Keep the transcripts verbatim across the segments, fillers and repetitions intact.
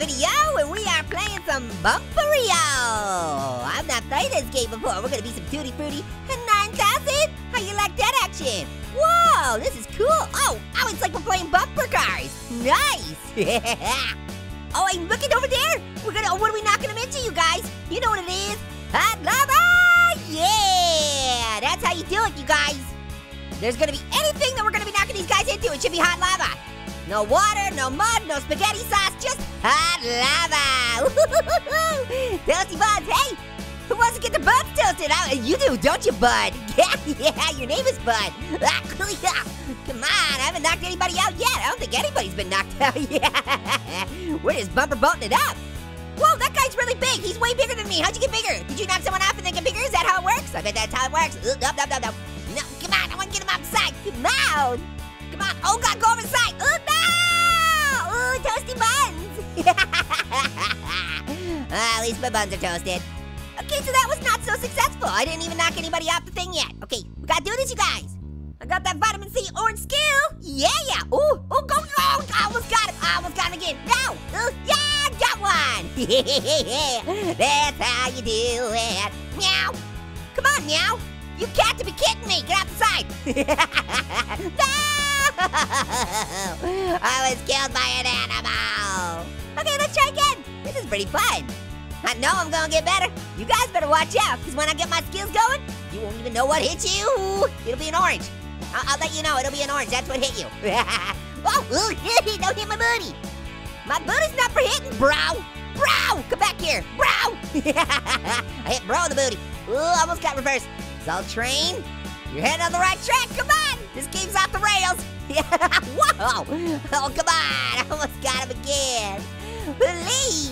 video and we are playing some Bumper dot I O. I've not played this game before. We're gonna be some Tutti Frutti nine thousand. How you like that action? Whoa, this is cool. Oh, oh, it's like we're playing bumper cars. Nice. Oh, I'm looking over there. We're gonna. Oh, what are we knocking them into, you guys? You know what it is? Hot lava. Yeah, that's how you do it, you guys. There's gonna be anything that we're gonna be knocking these guys into. It should be hot lava. No water, no mud, no spaghetti sauce, just hot lava. Toasty Buds, hey, who wants to get the buds toasted? I, you do, don't you, Bud? Yeah, your name is Bud. Come on, I haven't knocked anybody out yet. I don't think anybody's been knocked out yet. We're just bumper bolting it up. Whoa, that guy's really big. He's way bigger than me. How'd you get bigger? Did you knock someone off and then get bigger? Is that how it works? I bet that's how it works. No, no, no, no. No, come on, I want to get him outside. Come on. Come on. Oh, God, go over the side. Oh, no! Oh, toasty buns. Well, at least my buns are toasted. Okay, so that was not so successful. I didn't even knock anybody off the thing yet. Okay, we gotta do this, you guys. I got that vitamin C orange skill. Yeah, yeah. Oh, oh, go. Oh, I almost got him. I almost got him again. No. Oh, yeah, I got one. That's how you do it. Meow. Come on, meow. You got to be kidding me. Get outside. No. I was killed by an animal. Okay, let's try again. This is pretty fun. I know I'm gonna get better. You guys better watch out, because when I get my skills going, you won't even know what hit you. It'll be an orange. I'll, I'll let you know, it'll be an orange. That's what hit you. Oh, ooh, don't hit my booty. My booty's not for hitting, bro. Bro, come back here, bro. I hit bro in the booty. Ooh, almost got reversed. So train, you're heading on the right track, come on. This game's off the rails. Whoa! Oh, come on! I almost got him again. Please!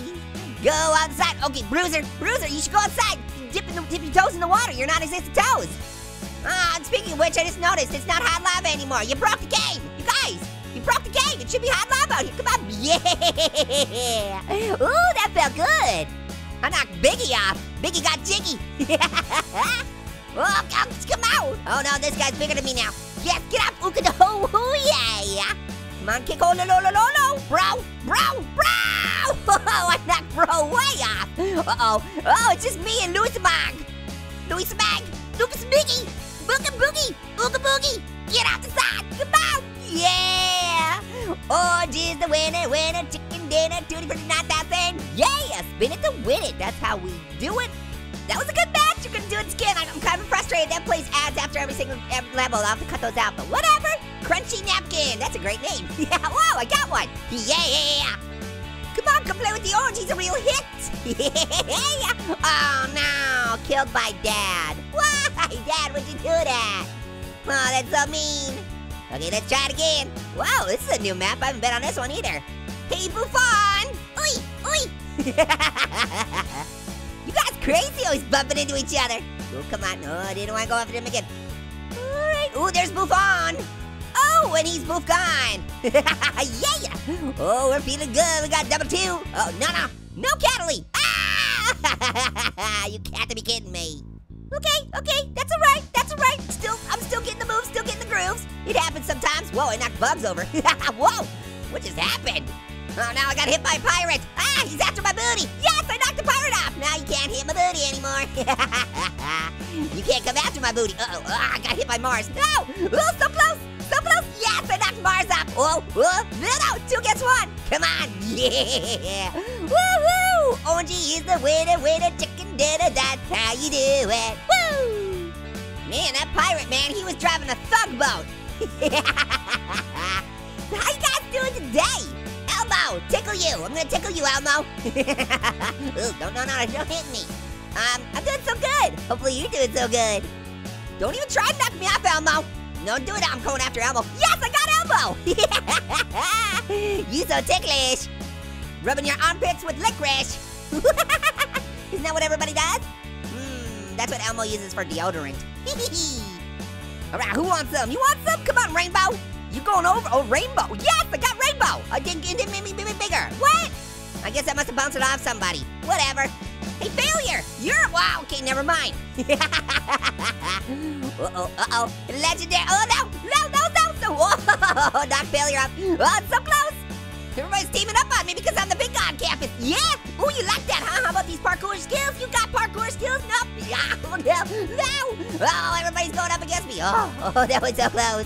Go outside. Okay, Bruiser. Bruiser, you should go outside. Dip, in the, dip your toes in the water. You're not existing toes. Ah, uh, speaking of which, I just noticed it's not hot lava anymore. You broke the game. You guys, you broke the game. It should be hot lava out here. Come on. Yeah! Ooh, that felt good. I knocked Biggie off. Biggie got jiggy. Oh, come out. Oh, no, this guy's bigger than me now. Yes, get up, ooka do, ooh, yeah. Come on, kick on, lo, lo, lo, lo, bro, bro, bro. Oh, I knocked bro way off. Uh-oh, oh, it's just me and Louis Mag. Louis Mag, Lucas Biggie, Booga Boogie, Ooga Boogie. Get out the side, come on, yeah. Orange is the winner, winner, chicken dinner, Tutti Frutti nine thousand. Yeah, spin it to win it, that's how we do it. That was a good match, you couldn't do it again. I'm kind of frustrated that plays ads after every single every level. I'll have to cut those out, but whatever. Crunchy Napkin, that's a great name. Yeah, whoa, I got one. Yeah. Come on, come play with the orange, he's a real hit. Yeah. Oh no, killed by Dad. Why, Dad, would you do that? Oh, that's so mean. Okay, let's try it again. Wow, this is a new map, I haven't been on this one either. Hey, Buffon. Oi, oi. You guys crazy, always bumping into each other. Oh, come on. No, I didn't want to go after him again. All right. Ooh, there's Buffon. Oh, and he's Buff gone. Yeah. Oh, we're feeling good. We got double two. Oh, no, no. No Cataly. Ah! You got to be kidding me. Okay, okay. That's all right. That's all right. Still, I'm still getting the moves, still getting the grooves. It happens sometimes. Whoa, I knocked bugs over. Whoa, what just happened? Oh, now I got hit by a pirate. Ah, he's after my booty. Yes, I knocked the pirate off. Now you can't hit my booty anymore. You can't come after my booty. Uh-oh, oh, I got hit by Mars. No, oh, so close, so close. Yes, I knocked Mars off. Oh, oh, no, no, two gets one. Come on, yeah. Woo-hoo, Orangey is the winner, winner, chicken dinner. That's how you do it. Woo! Man, that pirate, man, he was driving a tugboat. How you guys doing today? Elmo, tickle you. I'm gonna tickle you, Elmo. Ooh, no, no, no, don't hit me. Um, I'm doing so good. Hopefully you're doing so good. Don't even try to knock me off, Elmo. No, do it, I'm going after Elmo. Yes, I got Elmo. You so ticklish. Rubbing your armpits with licorice. Isn't that what everybody does? Hmm, that's what Elmo uses for deodorant. All right, who wants some? You want some? Come on, Rainbow. You going over? Oh, Rainbow. Yes, I got Rainbow. I didn't, it didn't make me, make me bigger. What? I guess I must have bounced it off somebody. Whatever. Hey, Failure. You're, wow, okay, never mind. Uh-oh, uh-oh. Legendary. Oh, no, no, no, no. No. Oh, knock Failure off. Oh, it's so close. Everybody's teaming up on me because I'm the big guy. on campus. Yeah? Oh, you like that, huh? How about these parkour skills? You got parkour skills? No. Oh, no. No. Oh, everybody's going up against me. Oh, oh, that was so close.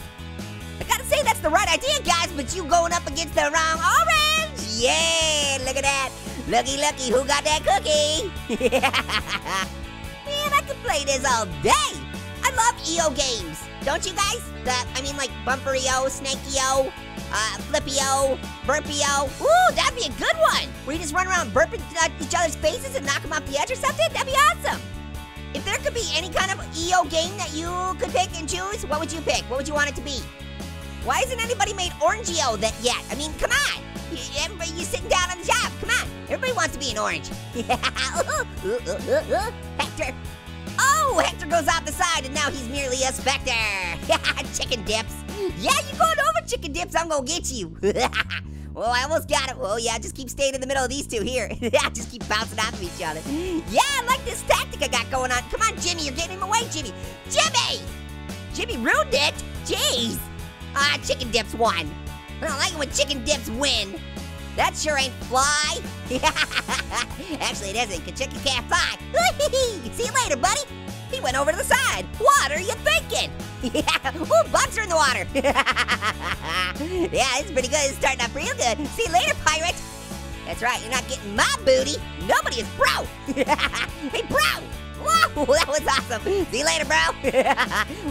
I gotta say that's the right idea, guys, but you going up against the wrong orange. Yeah, look at that. Looky, looky, who got that cookie? Man, I could play this all day. I love E O games. Don't you guys? The, I mean, like Bumper I O, Snake I O, uh, Flip I O, Burp I O. Ooh, that'd be a good one. Where you just run around burping uh, each other's faces and knock them off the edge or something? That'd be awesome. If there could be any kind of E O game that you could pick and choose, what would you pick? What would you want it to be? Why isn't anybody made Orangio that yet? I mean, come on. Everybody, you're sitting down on the job. Come on. Everybody wants to be an orange. ooh, ooh, ooh, ooh. Hector. Oh, Hector goes off the side, and now he's merely a specter. Chicken dips. Yeah, you're going over, Chicken Dips. I'm going to get you. Oh, I almost got it. Oh, yeah, just keep staying in the middle of these two here. Just keep bouncing off of each other. Yeah, I like this tactic I got going on. Come on, Jimmy. You're getting him away, Jimmy. Jimmy! Jimmy ruined it. Jeez. Ah, Chicken Dips won. I don't like it when Chicken Dips win. That sure ain't fly. Actually, it isn't, because Chicken can't fly. See you later, buddy. He went over to the side. What are you thinking? Ooh, bugs are in the water. Yeah, it's pretty good. It's starting off real good. See you later, pirate. That's right, you're not getting my booty. Nobody is, bro. Hey, bro. Whoa, that was awesome. See you later, bro.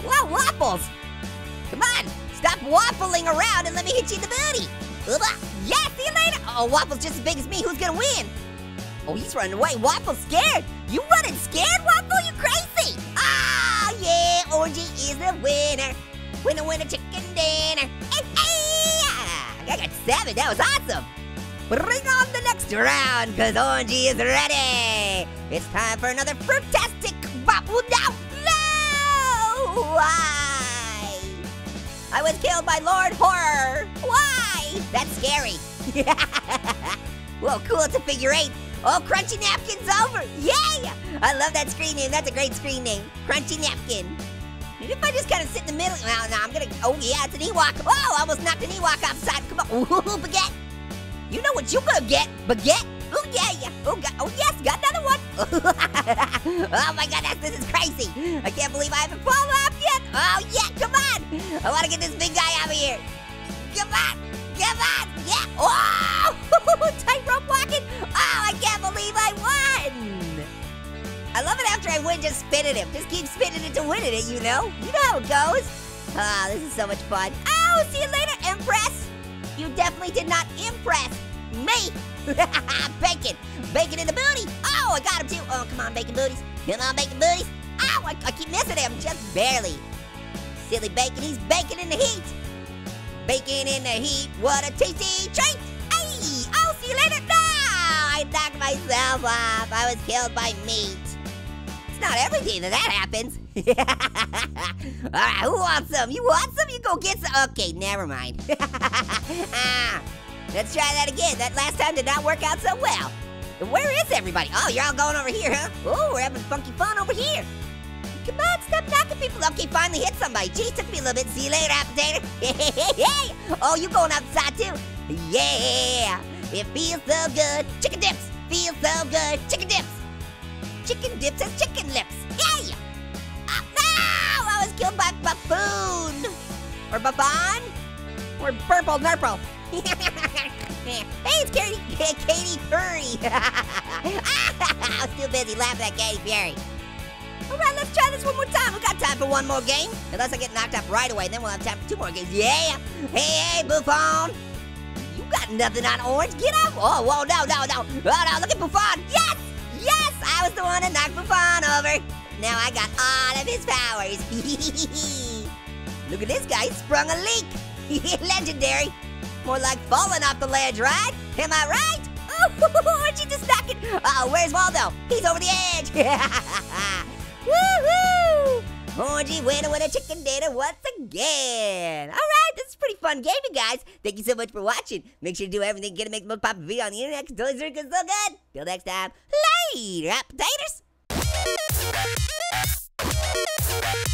Whoa, waffles. Come on, stop waffling around and let me hit you in the booty. Yeah, see you later. Uh oh, Waffle's just as big as me. Who's gonna win? Oh, he's running away. Waffle's scared. You running scared, Waffle? You crazy? Ah, yeah, Orangey is the winner. Winner, winner, chicken dinner. Hey, hey, ah, I got seven. That was awesome. Bring on the next round, cause Orangey is ready. It's time for another fruitastic waffle. Now, no, why? I was killed by Lord Horror. Why? That's scary. Whoa, cool, it's a figure eight. Oh, Crunchy Napkin's over. Yay! I love that screen name. That's a great screen name. Crunchy Napkin. And if I just kind of sit in the middle, well, no, I'm gonna, oh yeah, it's an Ewok. Oh, I almost knocked an Ewok off the side. Come on, ooh, baguette. You know what you gonna get, baguette. Oh, yeah, yeah. Oh, God. Oh, yes, got another one. Oh, my God, this is crazy. I can't believe I haven't fallen off yet. Oh, yeah, come on. I wanna get this big guy out of here. Come on. Come on, yeah, oh, tightrope walking. Oh, I can't believe I won. I love it after I win, just spin at him. Just keep spinning it to win at it, you know. You know how it goes. Ah, oh, this is so much fun. Oh, see you later, Empress. You definitely did not impress me. Bacon, bacon in the booty. Oh, I got him too. Oh, come on, bacon booties. Come on, bacon booties. Oh, I, I keep missing him, just barely. Silly bacon, he's baking in the heat. Bacon in the heat, what a tasty treat! Hey, I'll see you later. No, I knocked myself off. I was killed by meat. It's not every day that that happens. All right, who wants some? You want some? You go get some. Okay, never mind. Let's try that again. That last time did not work out so well. Where is everybody? Oh, you're all going over here, huh? Oh, we're having funky fun over here. Come on, stop knocking people. Okay, finally hit somebody. Jeez, took me a little bit. See you later, Apple Tater. Hey, oh, you going outside too? Yeah, it feels so good. Chicken dips, feels so good. Chicken dips. Chicken dips and chicken lips. Yeah. Oh, no, I was killed by Buffoon. Or Buffon. Or Purple Nurple. Hey, it's Katie, Katy Perry. I was too busy laughing at Katy Perry. All right, let's try this one more time. We got time for one more game. Unless I get knocked up right away, then we'll have time for two more games. Yeah. Hey, hey, Buffon. You got nothing on Orange. Get up. Oh, whoa, no, no, no. Oh, no, look at Buffon. Yes, yes. I was the one that knocked Buffon over. Now I got all of his powers. Look at this guy. He sprung a leak. Legendary. More like falling off the ledge, right? Am I right? Oh, Orangey just knocking. Uh-oh, where's Waldo? He's over the edge. Woo-hoo! Orangey winner with a chicken dinner once again. All right, this is a pretty fun game, you guys. Thank you so much for watching. Make sure to do everything. Get to make the most popular video on the internet because Totally Drink is so good. Till next time, later, Apple Taters.